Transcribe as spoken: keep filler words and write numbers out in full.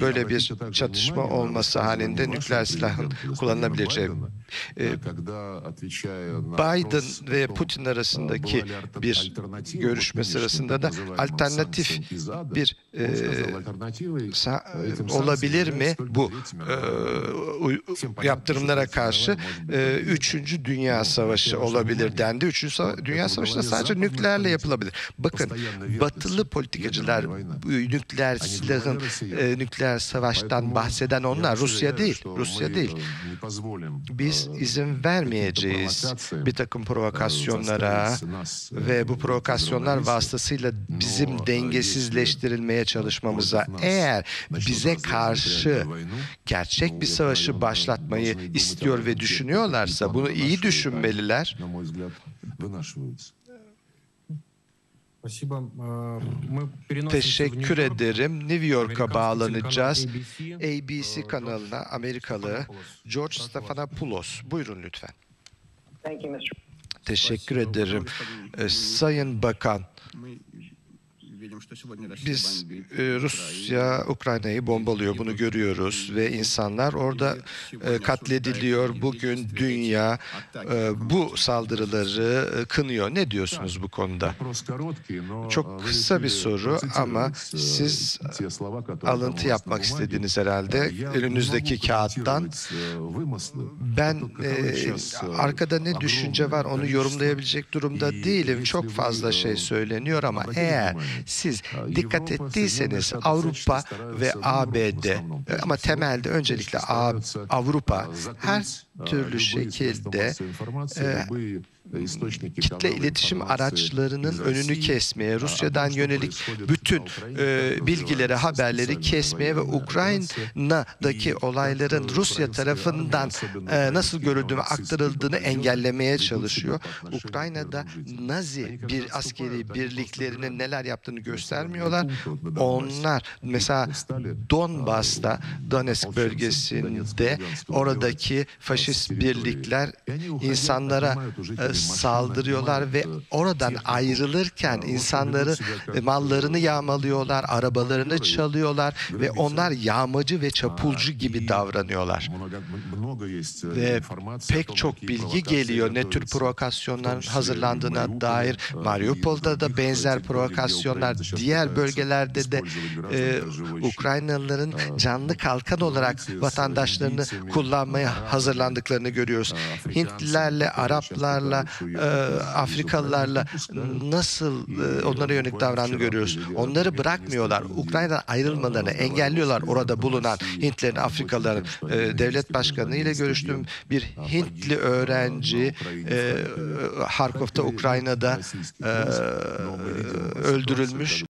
böyle bir çatışma olması halinde nükleer silahın kullanılabileceği. Biden ve Putin arasındaki bir görüşme sırasında da alternatif bir e, olabilir mi bu e, yaptırımlara karşı e, üçüncü Dünya Savaşı olabilir dendi. Üçüncü Dünya Savaşı'nda sadece nükleerle yapılabilir. Bakın, batılı politikacılar nükleer silahın, e, nükleer savaştan bahseden onlar. Rusya değil. Rusya değil. Biz izin vermeyeceğiz bir takım provokasyonlara ve bu provokasyonlar vasıtasıyla bizim dengesizleştirilmeye çalışmamıza. Eğer bize karşı gerçek bir savaşı başlatmayı istiyor ve düşünüyorlarsa bunu iyi düşünmeliler. Teşekkür ederim. New York'a bağlanacağız. A B C kanalına Amerikalı George Stephanopoulos. Buyurun lütfen. Teşekkür ederim. Sayın Bakan, biz Rusya Ukrayna'yı bombalıyor, bunu görüyoruz ve insanlar orada katlediliyor. Bugün dünya bu saldırıları kınıyor. Ne diyorsunuz bu konuda? Çok kısa bir soru ama siz alıntı yapmak istediniz herhalde önünüzdeki kağıttan. Ben arkada ne düşünce var onu yorumlayabilecek durumda değilim. Çok fazla şey söyleniyor ama eğer siz dikkat ettiyseniz Avrupa ve A B D, ama temelde öncelikle Avrupa her türlü şekilde e, kitle iletişim araçlarının önünü kesmeye, Rusya'dan yönelik bütün e, bilgileri, haberleri kesmeye ve Ukrayna'daki olayların Rusya tarafından e, nasıl görüldüğünü, aktarıldığını engellemeye çalışıyor. Ukrayna'da Nazi bir askeri birliklerinin neler yaptığını göstermiyorlar. Onlar mesela Donbas'ta, Donetsk bölgesinde oradaki faşist birlikler insanlara saldırıyorlar ve oradan ayrılırken insanları, mallarını yağmalıyorlar, arabalarını çalıyorlar ve onlar yağmacı ve çapulcu gibi davranıyorlar. Ve pek çok bilgi geliyor ne tür provokasyonların hazırlandığına dair. Mariupol'da da benzer provokasyonlar, diğer bölgelerde de e, Ukraynalıların canlı kalkan olarak vatandaşlarını kullanmaya hazırlandığı görüyoruz. Hintlilerle, Araplarla, e, Afrikalılarla nasıl e, onlara yönelik davrandığını görüyoruz. Onları bırakmıyorlar. Ukrayna'dan ayrılmalarını engelliyorlar orada bulunan Hintlerin, Afrikalıların. E, devlet başkanı ile görüştüğüm bir Hintli öğrenci e, Harkov'ta, Ukrayna'da e, öldürülmüş.